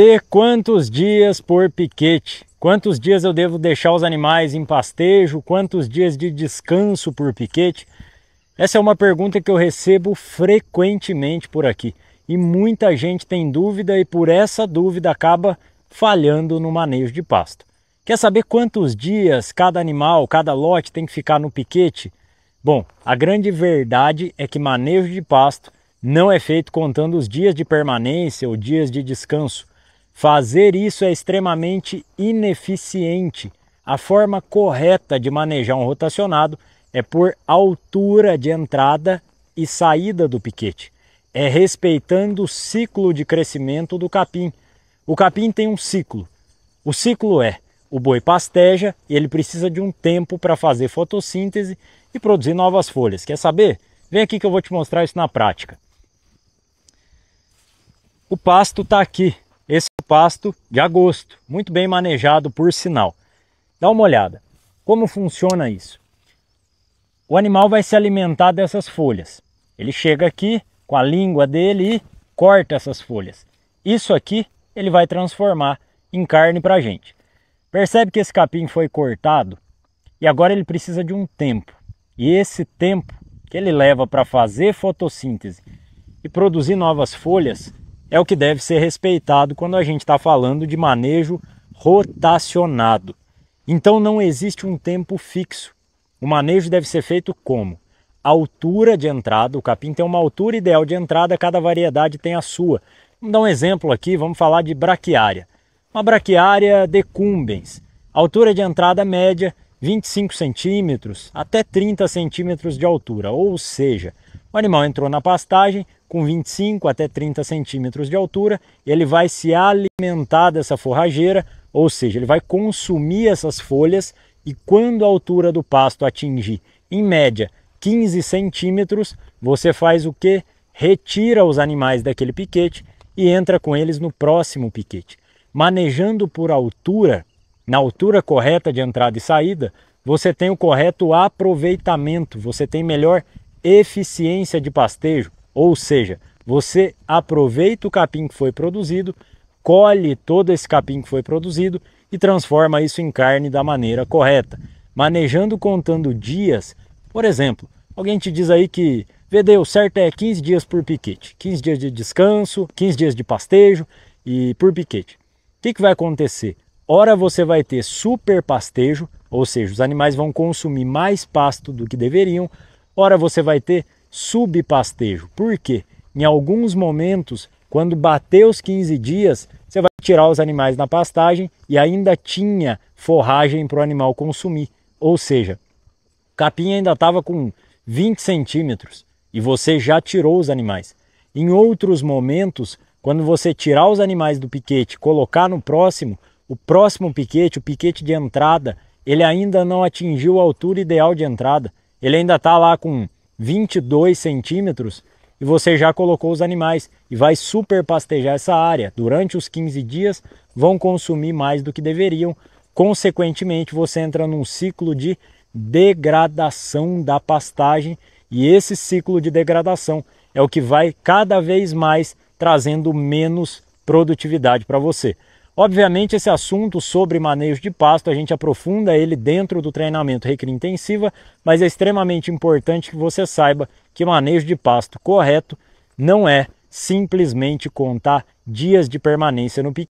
E quantos dias por piquete? Quantos dias eu devo deixar os animais em pastejo? Quantos dias de descanso por piquete? Essa é uma pergunta que eu recebo frequentemente por aqui. E muita gente tem dúvida e por essa dúvida acaba falhando no manejo de pasto. Quer saber quantos dias cada animal, cada lote tem que ficar no piquete? Bom, a grande verdade é que manejo de pasto não é feito contando os dias de permanência ou dias de descanso. Fazer isso é extremamente ineficiente. A forma correta de manejar um rotacionado é por altura de entrada e saída do piquete. É respeitando o ciclo de crescimento do capim. O capim tem um ciclo. O ciclo é: o boi pasteja e ele precisa de um tempo para fazer fotossíntese e produzir novas folhas. Quer saber? Vem aqui que eu vou te mostrar isso na prática. O pasto está aqui. Esse é o pasto de agosto, muito bem manejado, por sinal. Dá uma olhada. Como funciona isso? O animal vai se alimentar dessas folhas. Ele chega aqui com a língua dele e corta essas folhas. Isso aqui ele vai transformar em carne para a gente. Percebe que esse capim foi cortado e agora ele precisa de um tempo. E esse tempo que ele leva para fazer fotossíntese e produzir novas folhas é o que deve ser respeitado quando a gente está falando de manejo rotacionado. Então não existe um tempo fixo. O manejo deve ser feito como? Altura de entrada. O capim tem uma altura ideal de entrada, cada variedade tem a sua. Vamos dar um exemplo aqui, vamos falar de braquiária. Uma braquiária decumbens. Altura de entrada média, 25 centímetros até 30 centímetros de altura. Ou seja, o animal entrou na pastagem com 25 até 30 centímetros de altura, ele vai se alimentar dessa forrageira, ou seja, ele vai consumir essas folhas e quando a altura do pasto atingir, em média, 15 centímetros, você faz o quê? Retira os animais daquele piquete e entra com eles no próximo piquete. Manejando por altura, na altura correta de entrada e saída, você tem o correto aproveitamento, você tem melhor eficiência de pastejo. Ou seja, você aproveita o capim que foi produzido, colhe todo esse capim que foi produzido e transforma isso em carne da maneira correta. Manejando contando dias, por exemplo, alguém te diz aí que, Vede, o certo é 15 dias por piquete, 15 dias de descanso, 15 dias de pastejo e por piquete. O que vai acontecer? Ora você vai ter super pastejo, ou seja, os animais vão consumir mais pasto do que deveriam, ora você vai ter subpastejo. Por quê? Em alguns momentos, quando bater os 15 dias, você vai tirar os animais da pastagem e ainda tinha forragem para o animal consumir. Ou seja, o capim ainda estava com 20 centímetros e você já tirou os animais. Em outros momentos, quando você tirar os animais do piquete e colocar no próximo, o próximo piquete, o piquete de entrada, ele ainda não atingiu a altura ideal de entrada. Ele ainda está lá com 22 centímetros e você já colocou os animais e vai super pastejar essa área. Durante os 15 dias vão consumir mais do que deveriam, consequentemente você entra num ciclo de degradação da pastagem e esse ciclo de degradação é o que vai cada vez mais trazendo menos produtividade para você. Obviamente esse assunto sobre manejo de pasto, a gente aprofunda ele dentro do treinamento Recria Intensiva, mas é extremamente importante que você saiba que manejo de pasto correto não é simplesmente contar dias de permanência no piquete.